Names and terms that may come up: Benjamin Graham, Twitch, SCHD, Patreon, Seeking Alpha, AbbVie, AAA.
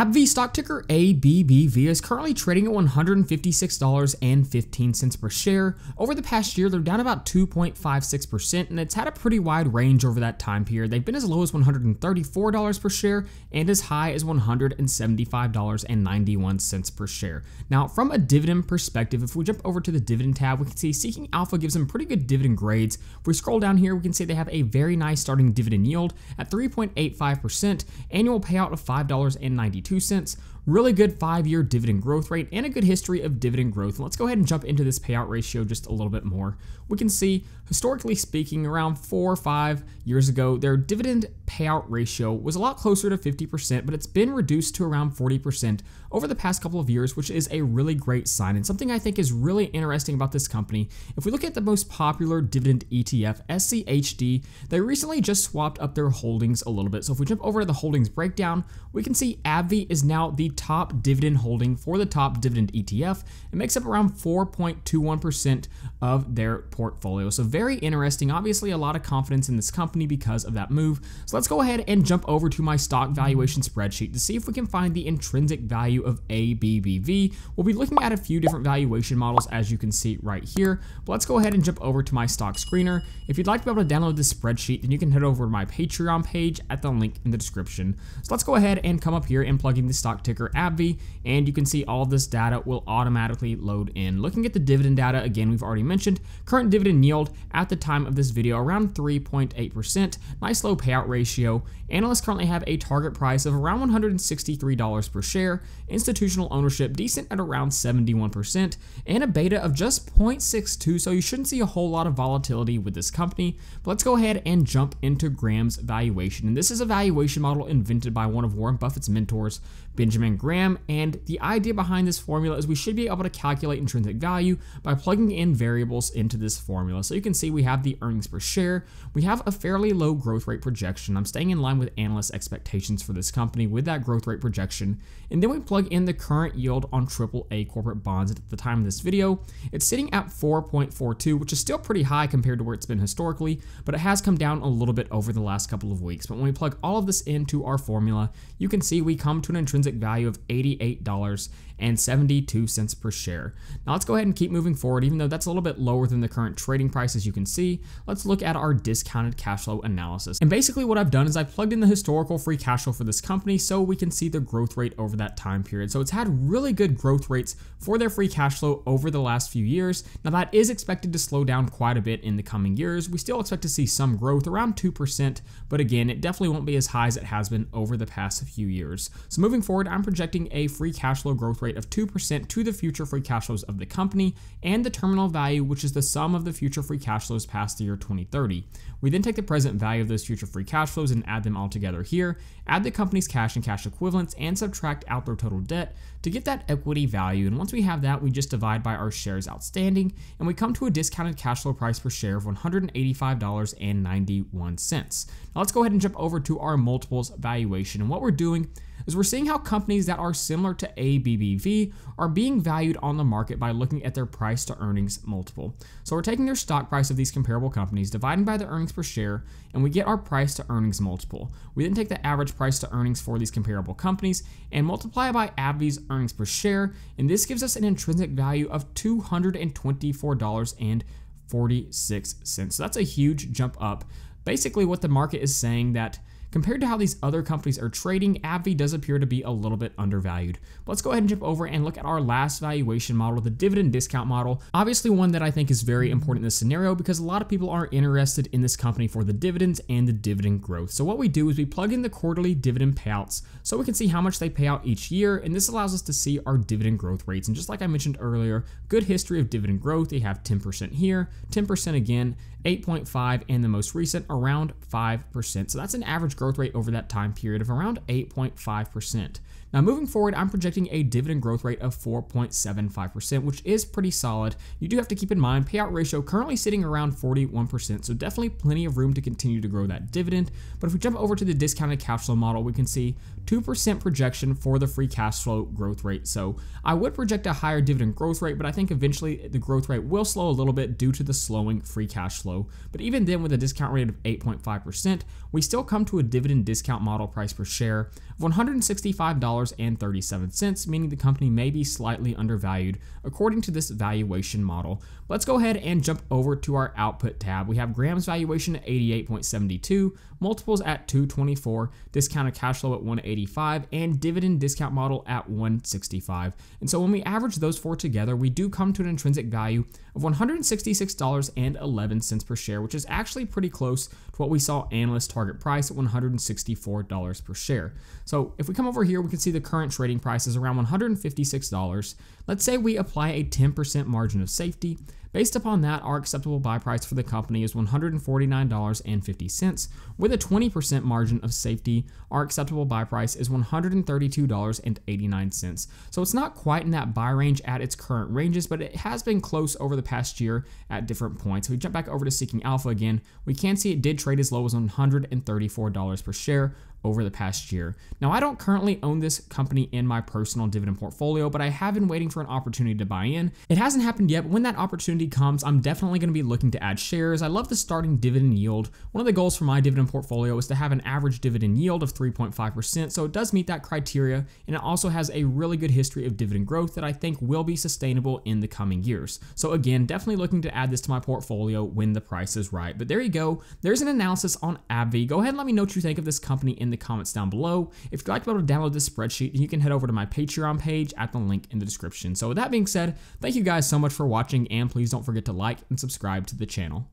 AbbVie stock ticker ABBV is currently trading at $156.15 per share. Over the past year, they're down about 2.56%, and it's had a pretty wide range over that time period. They've been as low as $134 per share and as high as $175.91 per share. Now, from a dividend perspective, if we jump over to the dividend tab, we can see Seeking Alpha gives them pretty good dividend grades. If we scroll down here, we can see they have a very nice starting dividend yield at 3.85%, annual payout of $5.92, really good 5-year dividend growth rate, and a good history of dividend growth. Let's go ahead and jump into this payout ratio just a little bit more. We can see, historically speaking, around 4 or 5 years ago, their dividend payout ratio was a lot closer to 50%, but it's been reduced to around 40% over the past couple of years, which is a really great sign and something I think is really interesting about this company. If we look at the most popular dividend ETF, SCHD, they recently just swapped up their holdings a little bit. So if we jump over to the holdings breakdown, we can see AbbVie is now the top dividend holding for the top dividend ETF. It makes up around 4.21% of their portfolio. So very interesting. Obviously, a lot of confidence in this company because of that move. So let's go ahead and jump over to my stock valuation spreadsheet to see if we can find the intrinsic value of ABBV. We'll be looking at a few different valuation models, as you can see right here. But let's go ahead and jump over to my stock screener. If you'd like to be able to download this spreadsheet, then you can head over to my Patreon page at the link in the description. So let's go ahead and come up here and plug in the stock ticker AbbVie, and you can see all of this data will automatically load in. Looking at the dividend data, again, we've already mentioned current dividend yield at the time of this video around 3.8%, nice low payout ratio. Analysts currently have a target price of around $163 per share, institutional ownership decent at around 71%, and a beta of just 0.62, so you shouldn't see a whole lot of volatility with this company. But let's go ahead and jump into Graham's valuation, and this is a valuation model invented by one of Warren Buffett's mentors, Benjamin Graham, and the idea behind this formula is we should be able to calculate intrinsic value by plugging in variables into this formula. So you can see we have the earnings per share, we have a fairly low growth rate projection. I'm staying in line with analyst expectations for this company with that growth rate projection. And then we plug in the current yield on AAA corporate bonds at the time of this video. It's sitting at 4.42, which is still pretty high compared to where it's been historically, but it has come down a little bit over the last couple of weeks. But when we plug all of this into our formula, you can see we come to an intrinsic value of $88.72 per share. Now let's go ahead and keep moving forward, even though that's a little bit lower than the current trading price, as you can see. Let's look at our discounted cash flow analysis. And basically what I've done is I've plugged in the historical free cash flow for this company so we can see the growth rate over that time period. So it's had really good growth rates for their free cash flow over the last few years. Now that is expected to slow down quite a bit in the coming years. We still expect to see some growth, around 2%, but again, it definitely won't be as high as it has been over the past few years. So moving forward, I'm projecting a free cash flow growth rate of 2% to the future free cash flows of the company and the terminal value, which is the sum of the future free cash flows past the year 2030. We then take the present value of those future free cash flows and add them all together here, add the company's cash and cash equivalents, and subtract out their total debt to get that equity value. And once we have that, we just divide by our shares outstanding, and we come to a discounted cash flow price per share of $185.91. Now let's go ahead and jump over to our multiples valuation, and what we're doing is we're seeing how companies that are similar to ABBV are being valued on the market by looking at their price to earnings multiple. So we're taking their stock price of these comparable companies, dividing by the earnings per share, and we get our price to earnings multiple. We then take the average price to earnings for these comparable companies and multiply by AbbVie's earnings per share, and this gives us an intrinsic value of $224.46. So that's a huge jump up. Basically what the market is saying that compared to how these other companies are trading, AbbVie does appear to be a little bit undervalued. But let's go ahead and jump over and look at our last valuation model, the dividend discount model. Obviously one that I think is very important in this scenario because a lot of people are interested in this company for the dividends and the dividend growth. So what we do is we plug in the quarterly dividend payouts so we can see how much they pay out each year, and this allows us to see our dividend growth rates. And just like I mentioned earlier, good history of dividend growth. They have 10% here, 10% again, 8.5, and the most recent around 5%. So that's an average growth rate over that time period of around 8.5%. Now moving forward, I'm projecting a dividend growth rate of 4.75%, which is pretty solid. You do have to keep in mind payout ratio currently sitting around 41%, so definitely plenty of room to continue to grow that dividend. But if we jump over to the discounted cash flow model, we can see 2% projection for the free cash flow growth rate. So I would project a higher dividend growth rate, but I think eventually the growth rate will slow a little bit due to the slowing free cash flow. But even then, with a discount rate of 8.5%, we still come to a dividend discount model price per share of $165.37, meaning the company may be slightly undervalued according to this valuation model. Let's go ahead and jump over to our output tab. We have Graham's valuation at 88.72, multiples at 224, discounted cash flow at 185, and dividend discount model at 165. And so when we average those four together, we do come to an intrinsic value of $166.11 per share, which is actually pretty close to what we saw analyst target price at $164 per share. So if we come over here, we can see the current trading price is around $156. Let's say we apply a 10% margin of safety. Based upon that, our acceptable buy price for the company is $149.50. With a 20% margin of safety, our acceptable buy price is $132.89. So it's not quite in that buy range at its current ranges, but it has been close over the past year at different points. So we jump back over to Seeking Alpha again. We can see it did trade as low as $134 per share over the past year. Now, I don't currently own this company in my personal dividend portfolio, but I have been waiting for an opportunity to buy in. It hasn't happened yet, but when that opportunity comes, I'm definitely going to be looking to add shares. I love the starting dividend yield. One of the goals for my dividend portfolio is to have an average dividend yield of 3.5%, so it does meet that criteria, and it also has a really good history of dividend growth that I think will be sustainable in the coming years. So again, definitely looking to add this to my portfolio when the price is right. But there you go. There's an analysis on AbbVie. Go ahead and let me know what you think of this company in the comments down below. If you'd like to be able to download this spreadsheet, you can head over to my Patreon page at the link in the description. So with that being said, thank you guys so much for watching, and please don't forget to like and subscribe to the channel.